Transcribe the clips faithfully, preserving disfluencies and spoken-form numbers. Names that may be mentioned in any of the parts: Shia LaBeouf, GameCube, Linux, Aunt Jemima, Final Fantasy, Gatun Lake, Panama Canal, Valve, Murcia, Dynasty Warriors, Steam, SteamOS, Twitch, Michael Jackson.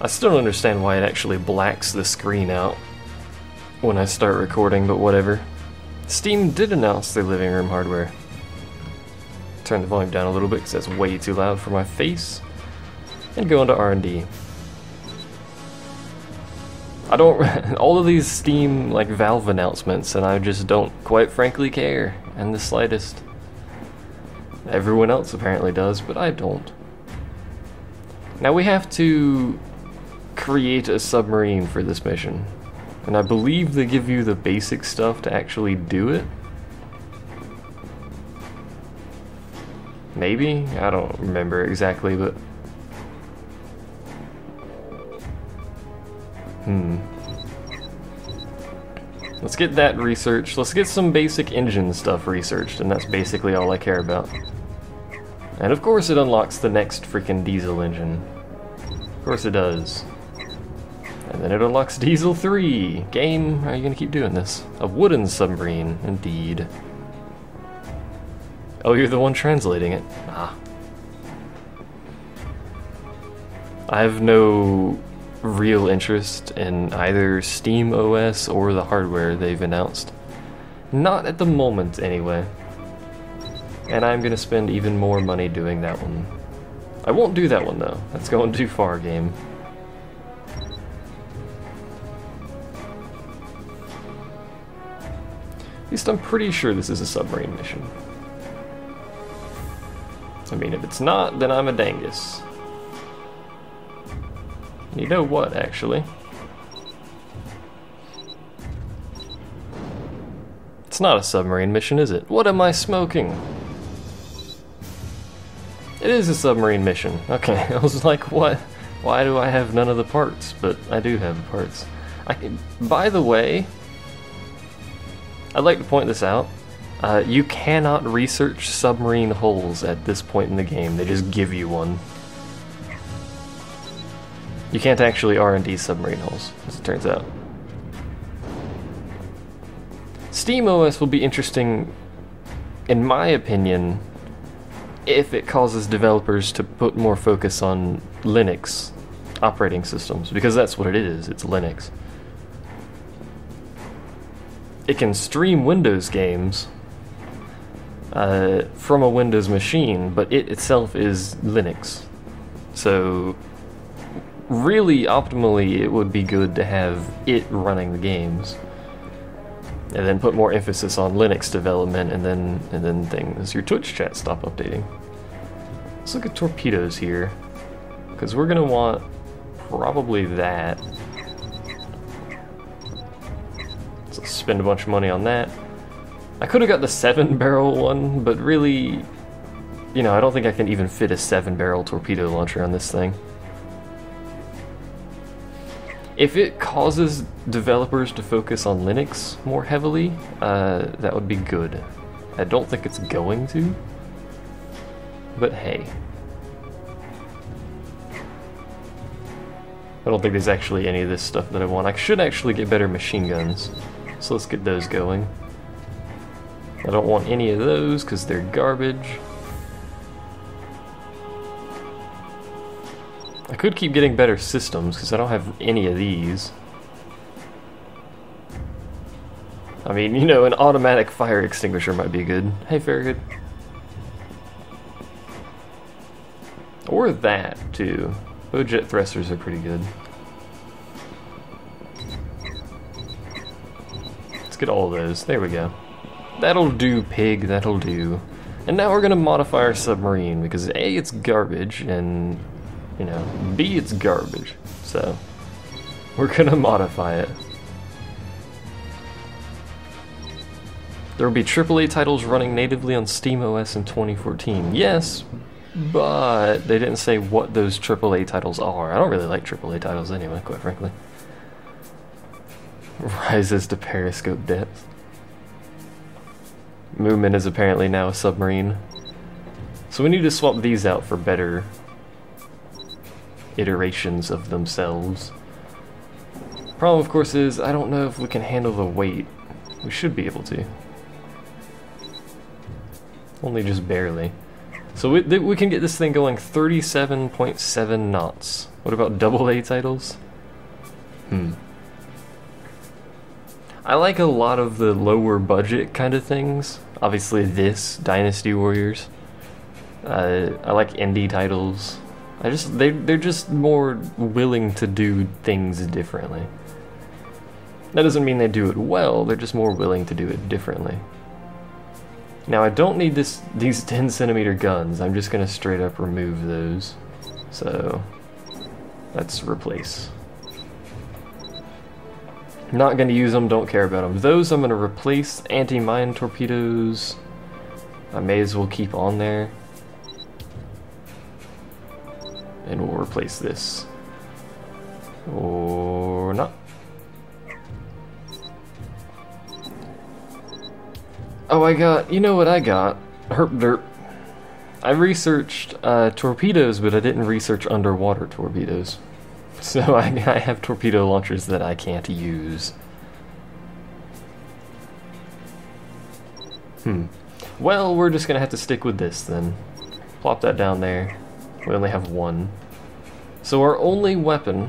I still don't understand why it actually blacks the screen out when I start recording, but whatever. Steam did announce the living room hardware. Turn the volume down a little bit because that's way too loud for my face. And go into R and D. I don't... all of these Steam, like, Valve announcements, and I just don't, quite frankly, care in the slightest. Everyone else apparently does, but I don't. Now we have to create a submarine for this mission, and I believe they give you the basic stuff to actually do it. Maybe? I don't remember exactly, but... Hmm. Let's get that researched. Let's get some basic engine stuff researched, and that's basically all I care about. And of course it unlocks the next freaking diesel engine. Of course it does. And then it unlocks Diesel three. Game, are you gonna keep doing this? A wooden submarine, indeed. Oh, you're the one translating it. Ah. I have no real interest in either SteamOS or the hardware they've announced. Not at the moment, anyway. And I'm gonna spend even more money doing that one. I won't do that one, though. That's going too far, game. At least I'm pretty sure this is a submarine mission. I mean, if it's not, then I'm a dangus. You know what, actually? It's not a submarine mission, is it? What am I smoking? It is a submarine mission. Okay, I was like, what? Why do I have none of the parts? But I do have the parts. I can, by the way, I'd like to point this out. Uh, you cannot research submarine holes at this point in the game. They just give you one. You can't actually R and D submarine holes, as it turns out. SteamOS will be interesting, in my opinion, if it causes developers to put more focus on Linux operating systems, because that's what it is, it's Linux. It can stream Windows games uh, from a Windows machine, but it itself is Linux. So... really, optimally, it would be good to have it running the games, and then put more emphasis on Linux development, and then and then things. Your Twitch chat stop updating. Let's look at torpedoes here, because we're gonna want probably that. So spend a bunch of money on that. I could have got the seven-barrel one, but really, you know, I don't think I can even fit a seven-barrel torpedo launcher on this thing. If it causes developers to focus on Linux more heavily, uh, that would be good. I don't think it's going to, but hey. I don't think there's actually any of this stuff that I want. I should actually get better machine guns, so let's get those going. I don't want any of those because they're garbage. I could keep getting better systems, because I don't have any of these. I mean, you know, an automatic fire extinguisher might be good. Hey, Farragut. Or that, too. Bow jet thrusters are pretty good. Let's get all those. There we go. That'll do, pig. That'll do. And now we're going to modify our submarine, because A, it's garbage, and... you know, B, it's garbage, so we're gonna modify it. There will be triple A titles running natively on SteamOS in twenty fourteen. Yes, but they didn't say what those triple A titles are. I don't really like triple A titles anyway, quite frankly. Rises to periscope depth. Movement is apparently now a submarine. So we need to swap these out for better iterations of themselves. Problem, of course, is I don't know if we can handle the weight. We should be able to. Only just barely. So we, we can get this thing going thirty-seven point seven knots. What about double A titles? Hmm. I like a lot of the lower budget kind of things. Obviously this, Dynasty Warriors. Uh, I like indie titles. I just they they're just more willing to do things differently. That doesn't mean they do it well, they're just more willing to do it differently. Now I don't need this these ten centimeter guns, I'm just gonna straight up remove those. So let's replace. I'm not gonna use them, don't care about them. Those I'm gonna replace. Anti-mine torpedoes I may as well keep on there. And we'll replace this. Or not. Oh, I got, you know what I got? Herp derp. I researched uh, torpedoes, but I didn't research underwater torpedoes. So I, I have torpedo launchers that I can't use. Hmm. Well, we're just gonna have to stick with this then. Plop that down there. We only have one. So our only weapon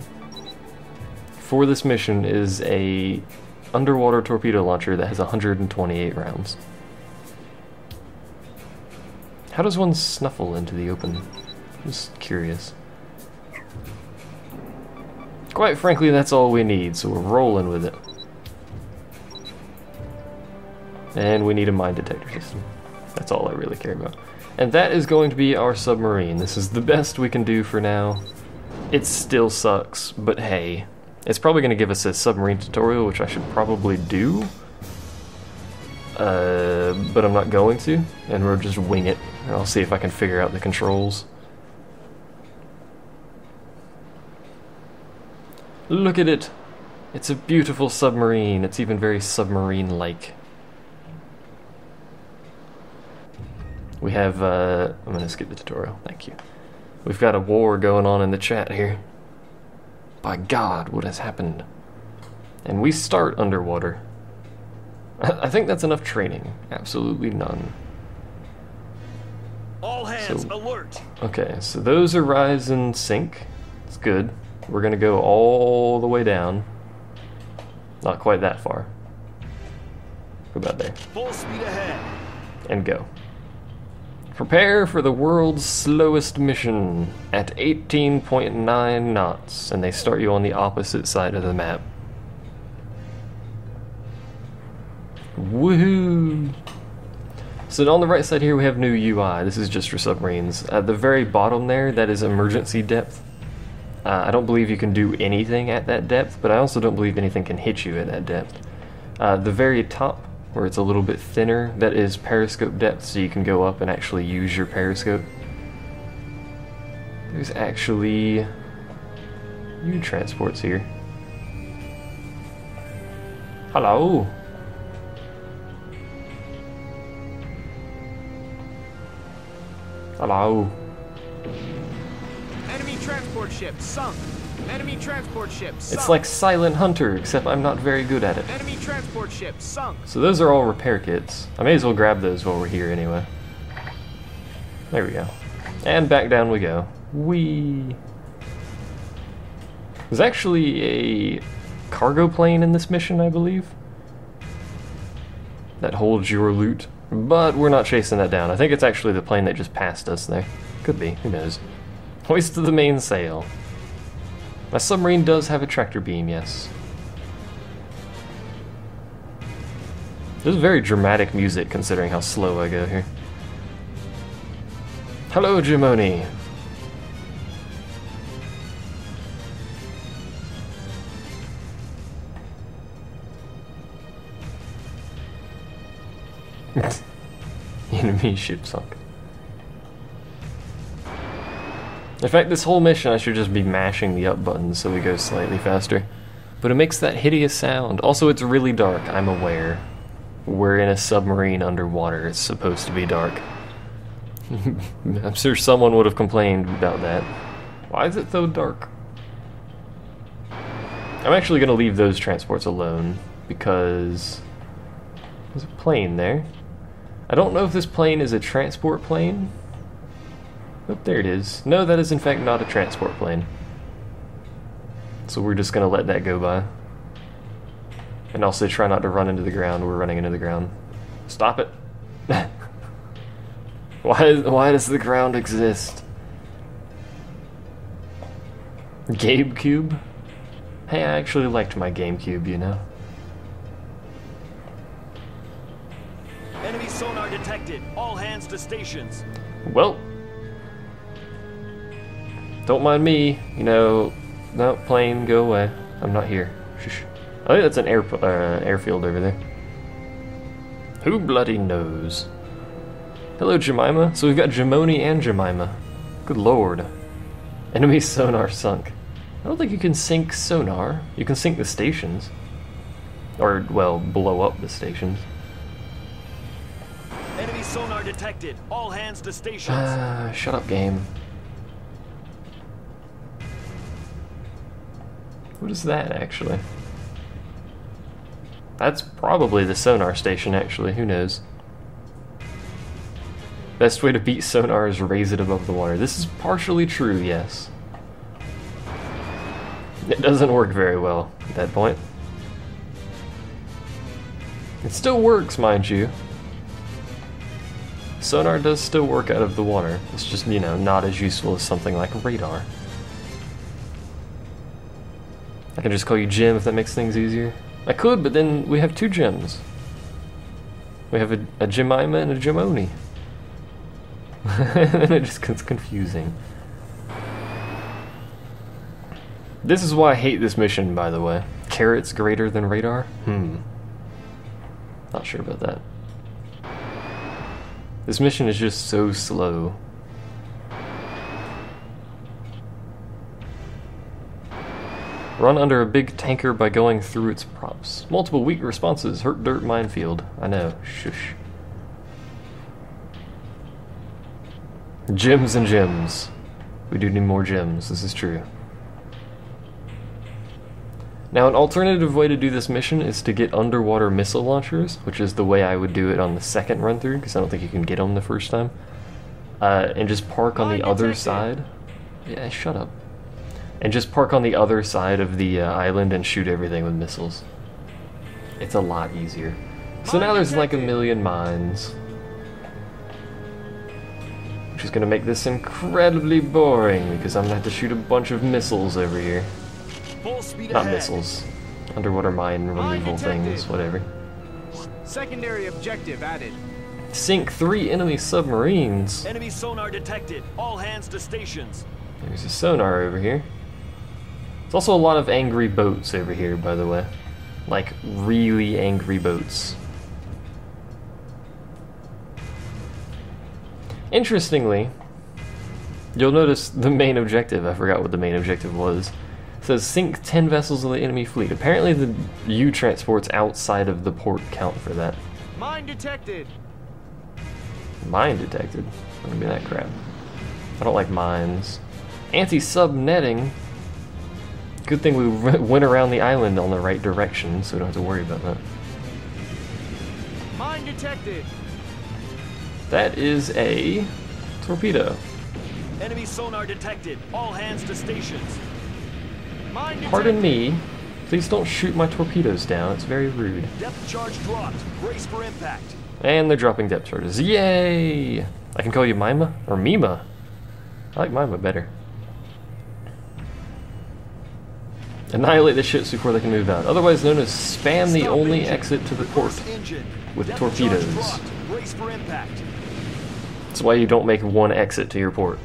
for this mission is a underwater torpedo launcher that has one hundred twenty-eight rounds. How does one snuffle into the open? I'm just curious. Quite frankly, that's all we need, so we're rolling with it. And we need a mine detector system. That's all I really care about. And that is going to be our submarine. This is the best we can do for now. It still sucks, but hey. It's probably going to give us a submarine tutorial, which I should probably do. Uh, but I'm not going to, and we'll just wing it. And I'll see if I can figure out the controls. Look at it! It's a beautiful submarine. It's even very submarine-like. We have, uh, I'm gonna skip the tutorial, thank you. We've got a war going on in the chat here. By God, what has happened? And we start underwater. I think that's enough training. Absolutely none. All hands so, alert! Okay, so those are rise and sink. It's good. We're gonna go all the way down. Not quite that far. Go about there. Full speed ahead. And go. Prepare for the world's slowest mission at eighteen point nine knots, and they start you on the opposite side of the map. Woohoo! So on the right side here we have new U I. This is just for submarines. At the very bottom there, that is emergency depth. Uh, I don't believe you can do anything at that depth, but I also don't believe anything can hit you at that depth. Uh, the very top, where it's a little bit thinner, that is periscope depth, so you can go up and actually use your periscope. There's actually new transports here. Hello! Hello! Enemy transport ship sunk! Enemy transport ship sunk. It's like Silent Hunter, except I'm not very good at it. Enemy transport ship sunk. So those are all repair kits. I may as well grab those while we're here anyway. There we go. And back down we go. Whee! There's actually a cargo plane in this mission, I believe, that holds your loot. But we're not chasing that down. I think it's actually the plane that just passed us there. Could be, who knows. Hoist the mainsail. My submarine does have a tractor beam, yes. This is very dramatic music considering how slow I go here. Hello, Jimoni! Enemy ship sunk. In fact, this whole mission I should just be mashing the up button so we go slightly faster. But it makes that hideous sound. Also, it's really dark, I'm aware. We're in a submarine underwater, it's supposed to be dark. I'm sure someone would have complained about that. Why is it so dark? I'm actually going to leave those transports alone, because there's a plane there. I don't know if this plane is a transport plane, Oh, there it is. No, that is in fact not a transport plane. So we're just going to let that go by. And also try not to run into the ground. We're running into the ground. Stop it! Why is, why does the ground exist? GameCube? Hey, I actually liked my GameCube, you know. Enemy sonar detected. All hands to stations. Well. Don't mind me. You know, no, plane, go away. I'm not here. Shush. I think that's an air, uh, airfield over there. Who bloody knows? Hello, Jemima. So we've got Jemoni and Jemima. Good lord. Enemy sonar sunk. I don't think you can sink sonar. You can sink the stations. Or, well, blow up the stations. Enemy sonar detected. All hands to stations. Ah, shut up, game. What is that, actually? That's probably the sonar station, actually. Who knows? Best way to beat sonar is raise it above the water. This is partially true, yes. It doesn't work very well at that point. It still works, mind you. Sonar does still work out of the water. It's just, you know, not as useful as something like radar. I can just call you Jim if that makes things easier. I could, but then we have two Jims. We have a, a Jemima and a Jemoni. And it just gets confusing. This is why I hate this mission, by the way. Carrots greater than radar? Hmm. Not sure about that. This mission is just so slow. Run under a big tanker by going through its props. Multiple weak responses hurt dirt minefield. I know. Shush. Gems and gems. We do need more gems, this is true. Now, an alternative way to do this mission is to get underwater missile launchers, which is the way I would do it on the second run through, because I don't think you can get them the first time. Uh, and just park on the other side. Yeah, shut up. And just park on the other side of the uh, island and shoot everything with missiles. It's a lot easier. So now there's like a million mines. Which is going to make this incredibly boring, because I'm going to have to shoot a bunch of missiles over here. Not missiles. Underwater mine removal things, whatever. Secondary objective added. Sink three enemy submarines. Enemy sonar detected. All hands to stations. There's a sonar over here. There's also a lot of angry boats over here, by the way. Like, really angry boats. Interestingly, you'll notice the main objective, I forgot what the main objective was, it says sink ten vessels of the enemy fleet. Apparently the U-transports outside of the port count for that. Mine detected! Mine detected? Don't give me that crap. I don't like mines. Anti-sub netting? Good thing we went around the island on the right direction, so we don't have to worry about that. Mine detected! That is a torpedo. Enemy sonar detected. All hands to stations. Mine Pardon detected. me. Please don't shoot my torpedoes down. It's very rude. Depth charge dropped. Brace for impact. And they're dropping depth charges. Yay! I can call you Mima or Mima. I like Mima better. Annihilate the ships before they can move out. Otherwise known as spam Stop the only engine. exit to the port engine. with depth torpedoes. Brace for impact. That's why you don't make one exit to your port.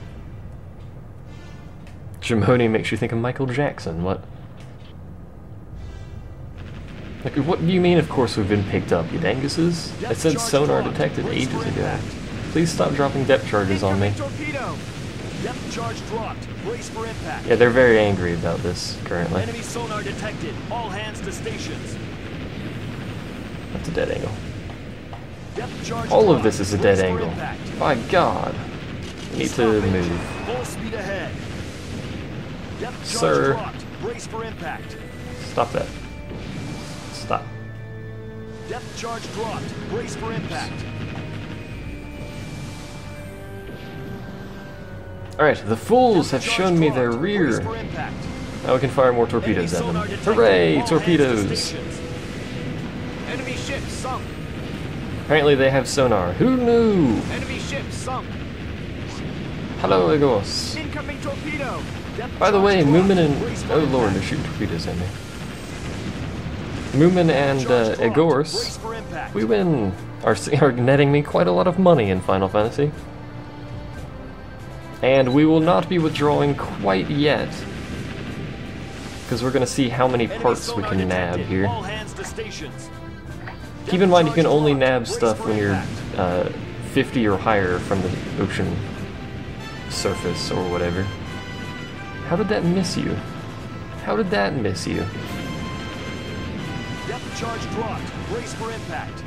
Jemoni makes you think of Michael Jackson, what? Like, what do you mean, of course we've been picked up, you danguses? Depth I said sonar dropped. detected Brace ages ago. Please stop dropping depth charges on me. Torpedo. Depth charge dropped. Brace for impact. Yeah, they're very angry about this, currently. Enemy sonar detected. All hands to stations. That's a dead angle. All of this is a dead angle. By God. We need to move. Full speed ahead. Sir. Brace for impact. Stop that. Stop. Depth charge dropped. Brace for impact. Alright, the fools have shown me their rear. Now we can fire more torpedoes at them. Hooray, torpedoes! Enemy ship sunk. Apparently they have sonar. Who knew? Enemy ship sunk. Hello, Egos. Incoming torpedo. By the way, Moomin and... oh lord, they're shooting torpedoes at me. Moomin and uh, Egors, we win, are, are netting me quite a lot of money in Final Fantasy. And we will not be withdrawing quite yet, because we're going to see how many parts we can nab here. Keep in mind you can only nab stuff when you're uh, fifty or higher from the ocean surface or whatever. How did that miss you? How did that miss you? Depth charge dropped. Brace for impact.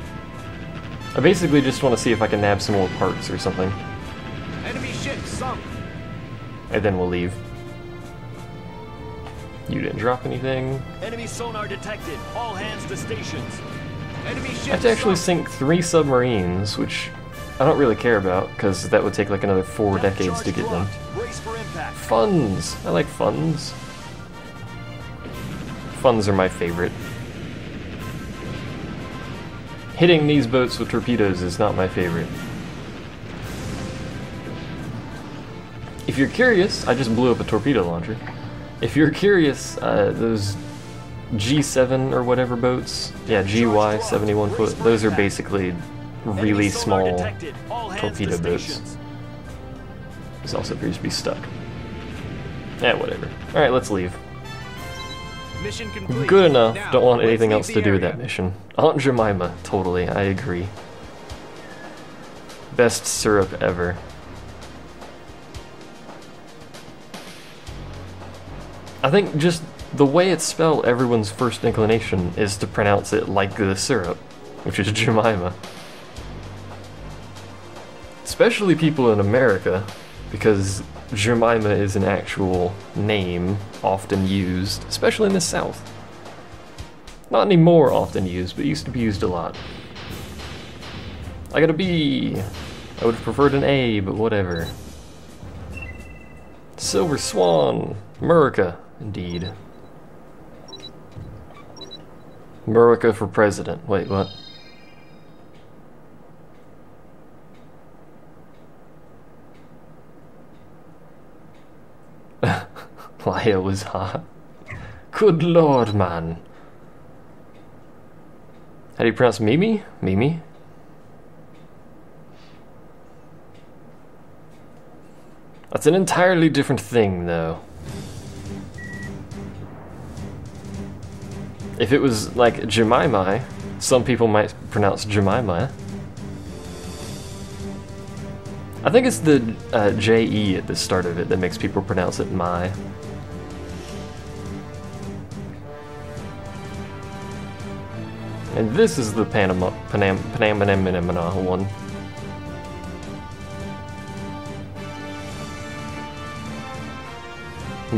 I basically just want to see if I can nab some more parts or something. Enemy ship sunk. And then we'll leave. You didn't drop anything. Enemy sonar detected. All hands to stations. Enemy ship I have to actually sunk. Sink three submarines, which I don't really care about, because that would take like another four Depth decades to get dropped. Them. Brace for impact. Funds! I like funds. Funds are my favorite. Hitting these boats with torpedoes is not my favorite. If you're curious, I just blew up a torpedo launcher. If you're curious, uh, those G seven or whatever boats, yeah, G Y seventy-one foot, those are basically really small torpedo boats. This also appears to be stuck. Yeah, whatever. Alright, let's leave. Mission complete. Good enough. Now, don't want anything else to do with that mission. Aunt Jemima, totally. I agree. Best syrup ever. I think just the way it's spelled, everyone's first inclination is to pronounce it like the syrup, which is Jemima. Especially people in America, because Jemima is an actual name, often used, especially in the South. Not anymore often used, but used to be used a lot. I got a B. I would have preferred an A, but whatever. Silver Swan. America, indeed. America for president. Wait, what? Playa was hot. Good lord, man. How do you pronounce Mimi? Mimi? That's an entirely different thing, though. If it was like Jemima, some people might pronounce Jemima. I think it's the uh, J E at the start of it that makes people pronounce it my. And this is the Panama Panam Panam Panamana one.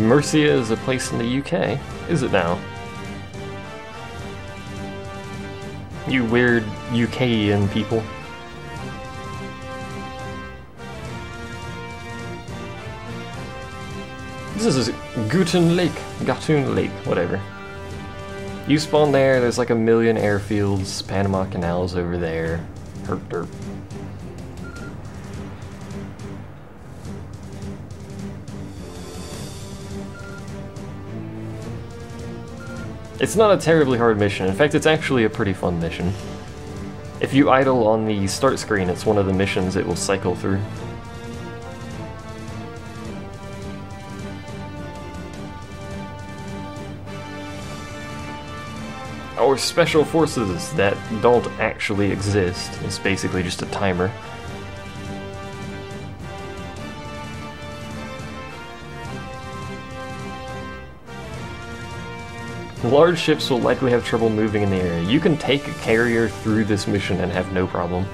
Murcia is a place in the U K, is it now? You weird U K-ian people. This is Gatun Lake, Gatun Lake, whatever. You spawn there, there's like a million airfields, Panama Canal's over there. Herp derp. It's not a terribly hard mission. In fact, it's actually a pretty fun mission. If you idle on the start screen, it's one of the missions it will cycle through. Our special forces that don't actually exist. It's basically just a timer. Large ships will likely have trouble moving in the area. You can take a carrier through this mission and have no problem.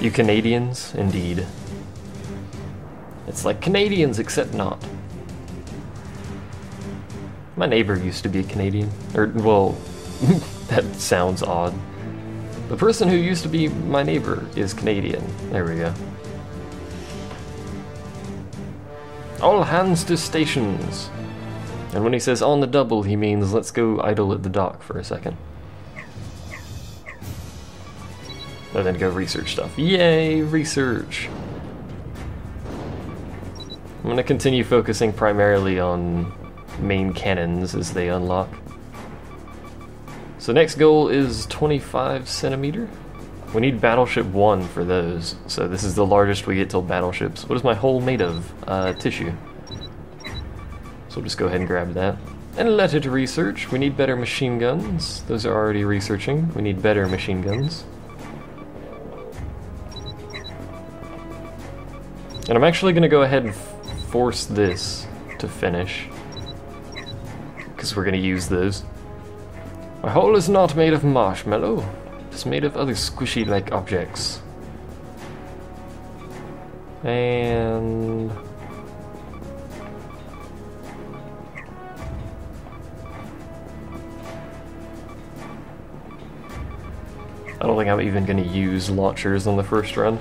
You Canadians, indeed. It's like Canadians, except not. My neighbor used to be a Canadian. Or, well, that sounds odd. The person who used to be my neighbor is Canadian. There we go. All hands to stations. And when he says on the double, he means let's go idle at the dock for a second. And then go research stuff. Yay, research! I'm gonna continue focusing primarily on main cannons as they unlock. So next goal is twenty-five centimeter. We need Battleship one for those, so this is the largest we get till Battleships. What is my hull made of? Uh, tissue. So we'll just go ahead and grab that. And let it research. We need better machine guns. Those are already researching. We need better machine guns. And I'm actually gonna go ahead and force this to finish, because we're gonna use those. My hull is not made of marshmallow. It's made of other squishy-like objects. And I don't think I'm even gonna use launchers on the first run.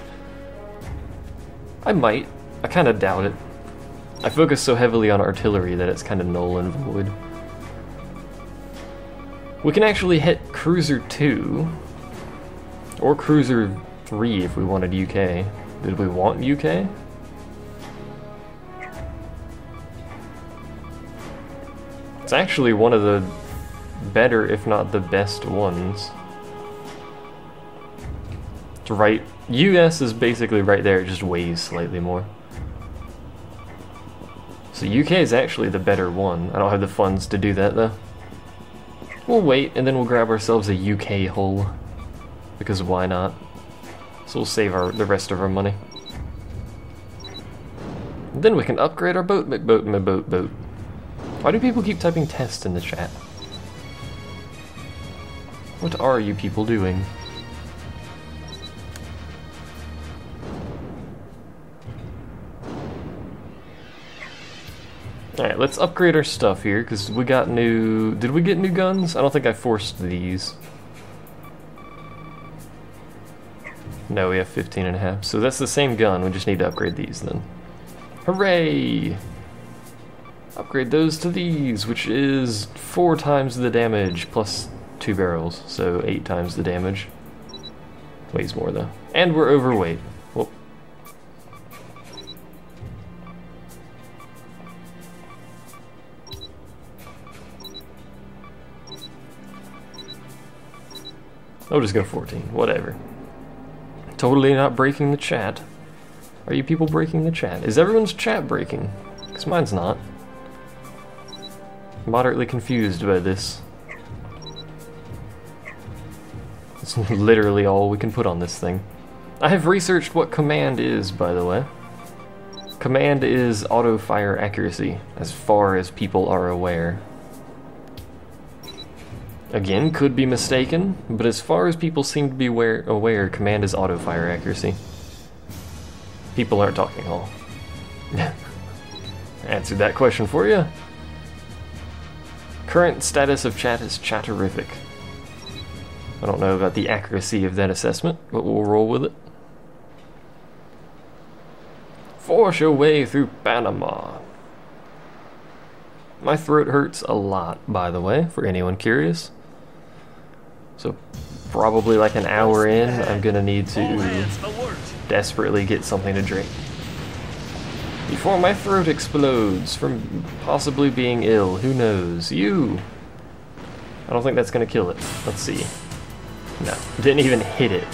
I might. I kinda doubt it. I focus so heavily on artillery that it's kinda null and void. We can actually hit Cruiser two, or Cruiser three if we wanted U K. Did we want U K? It's actually one of the better, if not the best ones. It's right. U S is basically right there, it just weighs slightly more. So U K is actually the better one. I don't have the funds to do that though. We'll wait, and then we'll grab ourselves a U K hull. Because why not? So we'll save our, the rest of our money. And then we can upgrade our boat, boat, boat, boat, boat. Why do people keep typing test in the chat? What are you people doing? Alright, let's upgrade our stuff here, because we got new... Did we get new guns? I don't think I forced these. No, we have fifteen and a half, so that's the same gun, we just need to upgrade these then. Hooray! Upgrade those to these, which is four times the damage, plus two barrels, so eight times the damage. Weighs more though. And we're overweight. Whoop. I'll just go fourteen, whatever. Totally not breaking the chat. Are you people breaking the chat? Is everyone's chat breaking? Because mine's not. I'm moderately confused by this. It's literally all we can put on this thing. I have researched what command is, by the way. Command is auto-fire accuracy, as far as people are aware. Again, could be mistaken, but as far as people seem to be aware, aware command is auto-fire accuracy. People aren't talking all. Answered that question for you. Current status of chat is chatterific. I don't know about the accuracy of that assessment, but we'll roll with it. Force your way through Panama. My throat hurts a lot, by the way, for anyone curious. So probably like an hour in, I'm gonna need to desperately get something to drink before my throat explodes from possibly being ill. Who knows? You! I don't think that's gonna kill it. Let's see. No, didn't even hit it.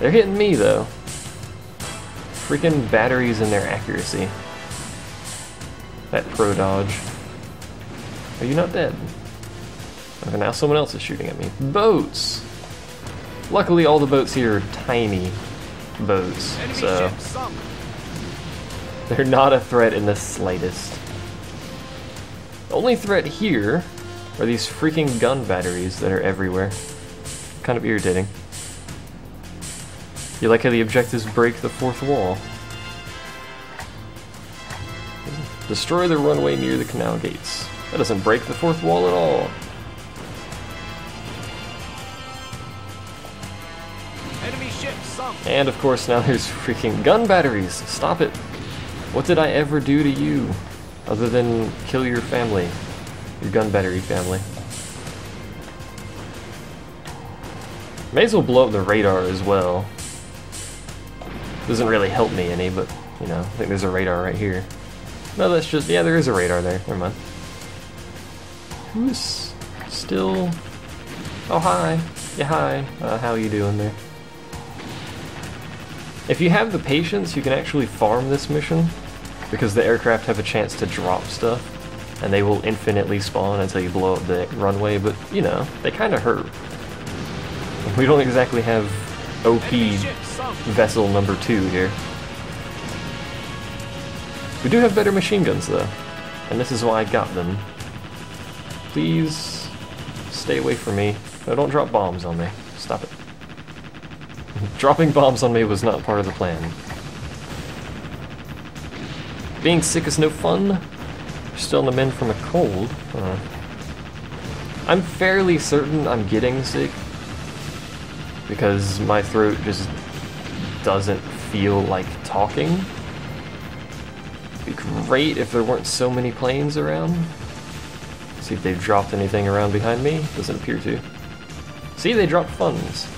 They're hitting me though. Freaking batteries and their accuracy. That pro dodge. Are you not dead? Okay, now someone else is shooting at me. Boats! Luckily all the boats here are tiny boats, so they're not a threat in the slightest. The only threat here are these freaking gun batteries that are everywhere. Kind of irritating. You like how the objectives break the fourth wall? Destroy the runway near the canal gates. That doesn't break the fourth wall at all. Enemy ship sunk. And of course now there's freaking gun batteries. Stop it. What did I ever do to you? Other than kill your family. Your gun battery family. May as well blow up the radar as well. Doesn't really help me any, but, you know, I think there's a radar right here. No, that's just, yeah, there is a radar there. Never mind. Who's still... Oh, hi. Yeah, hi. Uh, how you doing there? If you have the patience, you can actually farm this mission, because the aircraft have a chance to drop stuff, and they will infinitely spawn until you blow up the runway, but, you know, they kind of hurt. We don't exactly have O P vessel number two here. We do have better machine guns, though, and this is why I got them. Please stay away from me. No, don't drop bombs on me. Stop it. Dropping bombs on me was not part of the plan. Being sick is no fun. You're still on the mend from a cold. Uh, I'm fairly certain I'm getting sick because my throat just doesn't feel like talking. It'd be great if there weren't so many planes around. Let's see if they've dropped anything around behind me. Doesn't appear to. See, they dropped funds.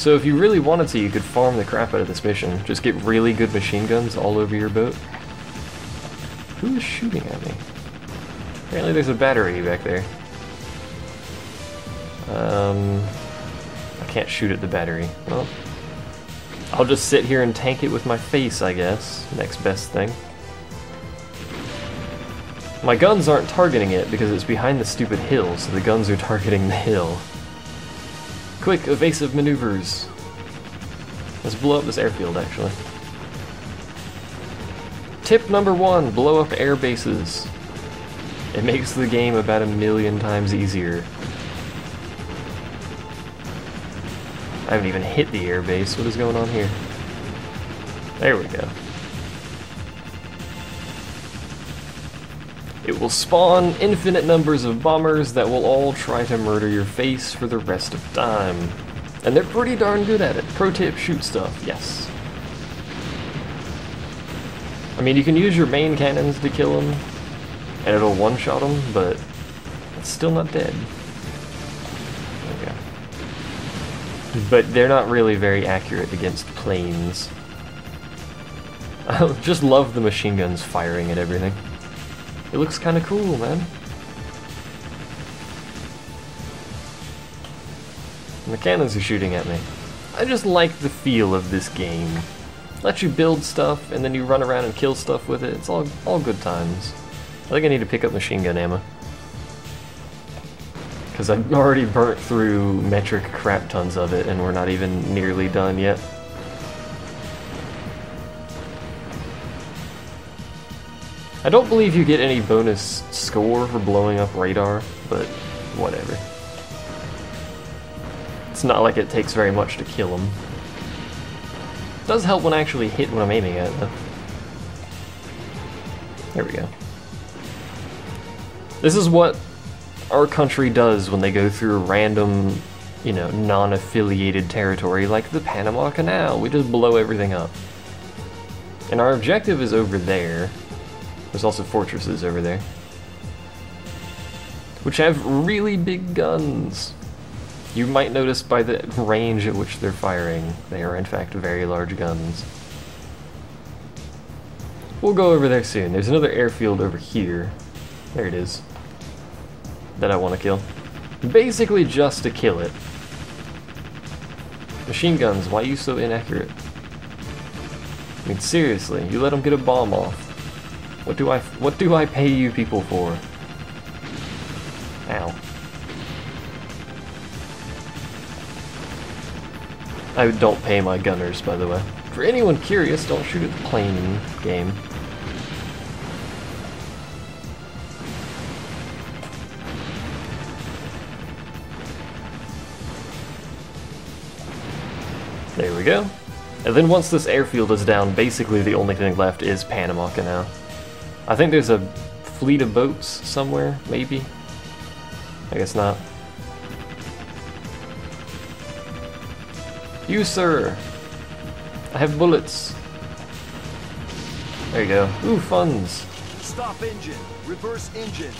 So if you really wanted to, you could farm the crap out of this mission. Just get really good machine guns all over your boat. Who is shooting at me? Apparently there's a battery back there. Um, I can't shoot at the battery. Well, I'll just sit here and tank it with my face, I guess. Next best thing. My guns aren't targeting it because it's behind the stupid hill, so the guns are targeting the hill. Quick, evasive maneuvers. Let's blow up this airfield, actually. Tip number one, blow up air bases. It makes the game about a million times easier. I haven't even hit the air base. What is going on here? There we go. It will spawn infinite numbers of bombers that will all try to murder your face for the rest of time. And they're pretty darn good at it. Pro tip, shoot stuff, yes. I mean, you can use your main cannons to kill them, and it'll one-shot them, but it's still not dead. Okay. But they're not really very accurate against planes. I just love the machine guns firing at everything. It looks kind of cool, man. And the cannons are shooting at me. I just like the feel of this game. It lets you build stuff, and then you run around and kill stuff with it. It's all, all good times. I think I need to pick up machine gun ammo. Because I've already burnt through metric crap tons of it, and we're not even nearly done yet. I don't believe you get any bonus score for blowing up radar, but whatever. It's not like it takes very much to kill them. It does help when I actually hit what I'm aiming at, though. There we go. This is what our country does when they go through random, you know, non-affiliated territory like the Panama Canal. We just blow everything up. And our objective is over there. There's also fortresses over there, which have really big guns. You might notice by the range at which they're firing, they are in fact very large guns. We'll go over there soon. There's another airfield over here. There it is. That I want to kill. Basically just to kill it. Machine guns, why are you so inaccurate? I mean, seriously, you let them get a bomb off. What do I, what do I pay you people for? Ow. I don't pay my gunners, by the way. For anyone curious, don't shoot at the plane game. There we go. And then once this airfield is down, basically the only thing left is Panama Canal. I think there's a fleet of boats somewhere, maybe? I guess not. You, sir! I have bullets! There you go. Ooh, funds. Stop engine. Reverse engine.